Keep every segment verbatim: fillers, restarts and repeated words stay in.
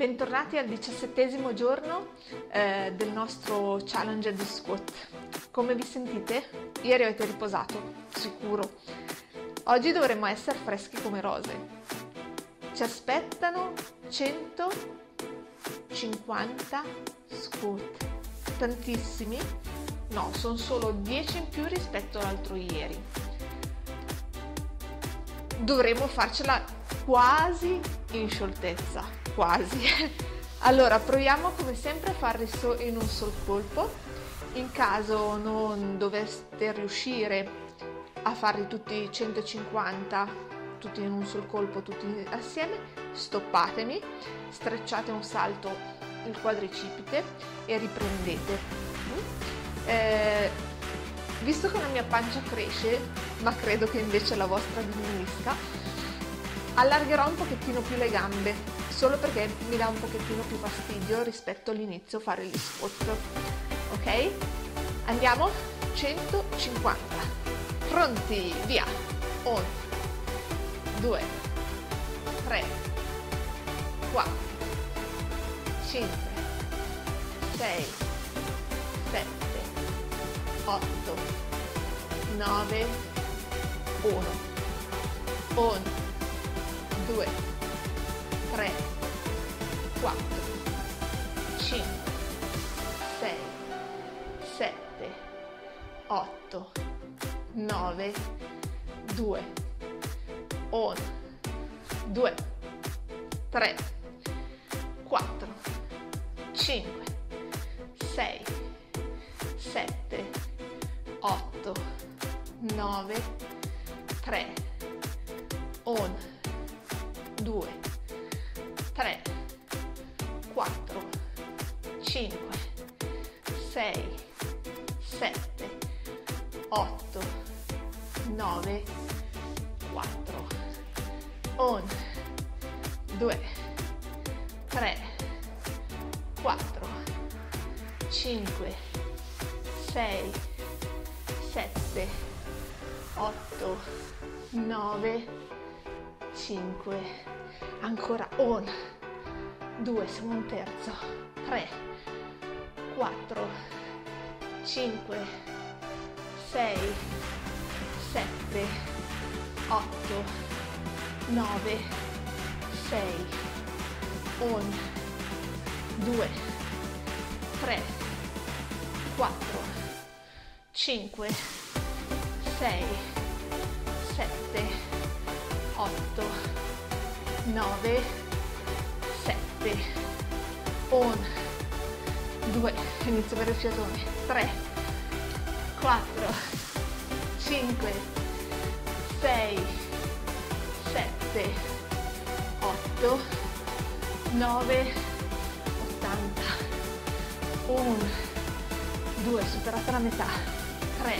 Bentornati al diciassettesimo giorno eh, del nostro challenge di squat. Come vi sentite? Ieri avete riposato, sicuro. Oggi dovremmo essere freschi come rose. Ci aspettano centocinquanta squat. Tantissimi? No, sono solo dieci in più rispetto all'altro ieri. Dovremmo farcela quasi in scioltezza. Quasi. Allora proviamo come sempre a farli so in un sol colpo. In caso non doveste riuscire a farli tutti centocinquanta, tutti in un sol colpo, tutti assieme, stoppatemi, strecciate un salto il quadricipite e riprendete. Eh, visto che la mia pancia cresce, ma credo che invece la vostra diminuisca, allargherò un pochettino più le gambe, solo perché mi dà un pochettino più fastidio rispetto all'inizio fare gli squat. Ok? Andiamo? centocinquanta. Pronti? Via! uno, due, tre, quattro, cinque, sei, sette, otto, nove, uno. Otto, nove, due, uno, due, tre, quattro, cinque, sei, sette, otto, nove, quattro, cinque, sei, sette, otto, nove, cinque, ancora uno, due, siamo un terzo, tre, quattro, cinque, sei, sette, otto, nove, sei, uno, due, tre, quattro, cinque, sei, sette, otto, nove, sette, uno, due, inizio per il fiatone, tre, quattro, cinque, sei, sette, otto, nove, ottanta, uno, due, superata la metà, tre,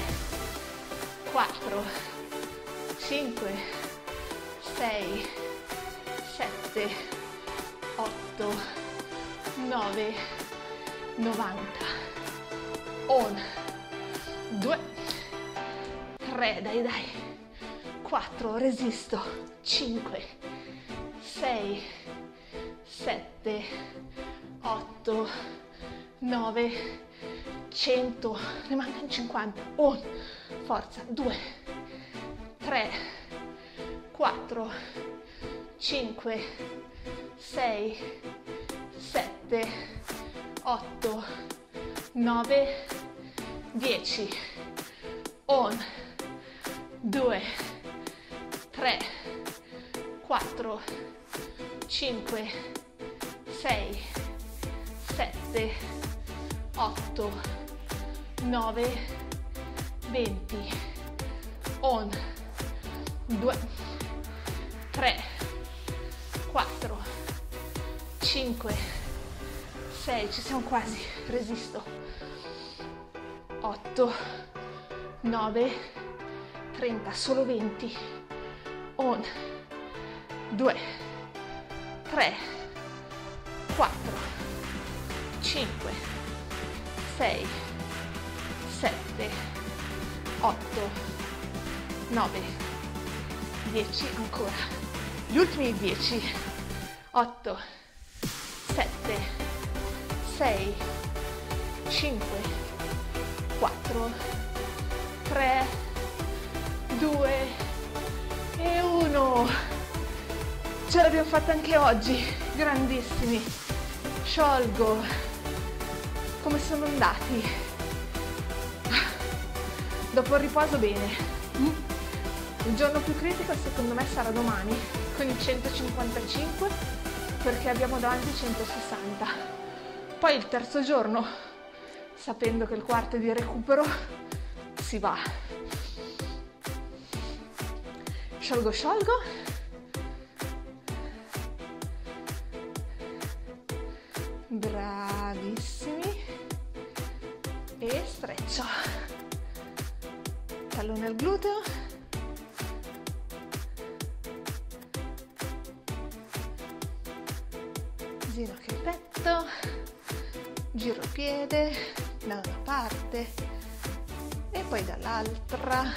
quattro, cinque, sei, sette, otto, nove, novanta, uno, due, tre, dai dai, quattro, resisto, cinque, sei, sette, otto, nove, cento, ne mancano cinquanta, uno, forza, due, tre, quattro, cinque, sei, sette, otto, nove, dieci, uno, due, tre, quattro, cinque, sei, sette, otto, nove, venti, uno, due, tre, quattro, cinque, sei, ci siamo quasi, resisto, otto, nove, trenta, solo venti, uno, due, tre, quattro, cinque, sei, sette, otto, nove, dieci, ancora, gli ultimi dieci, otto, sette, sette, sei, cinque, quattro, tre, due e uno. Ce l'abbiamo fatta anche oggi, grandissimi. Sciolgo. Come sono andati? Dopo il riposo bene. Il giorno più critico secondo me sarà domani con il centocinquantacinque, perché abbiamo davanti i centosessanta. Poi il terzo giorno, sapendo che il quarto è di recupero, si va. Sciolgo, sciolgo. Bravissimi. E streccio. Tallone al gluteo. Ginocchio al petto, giro piede da una parte e poi dall'altra.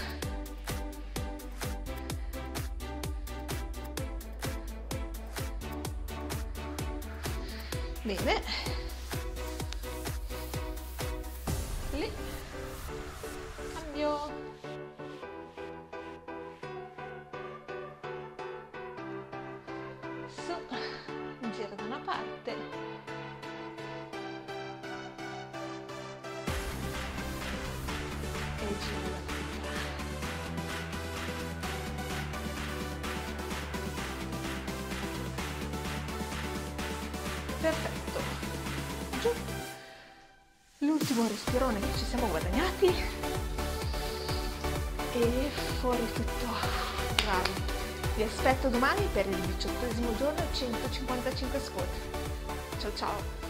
Bene. Lì. Cambio. Perfetto, giù. L'ultimo respirone che ci siamo guadagnati e fuori tutto. Bravi. Vi aspetto domani per il diciottesimo giorno e centocinquantacinque squat. Ciao ciao.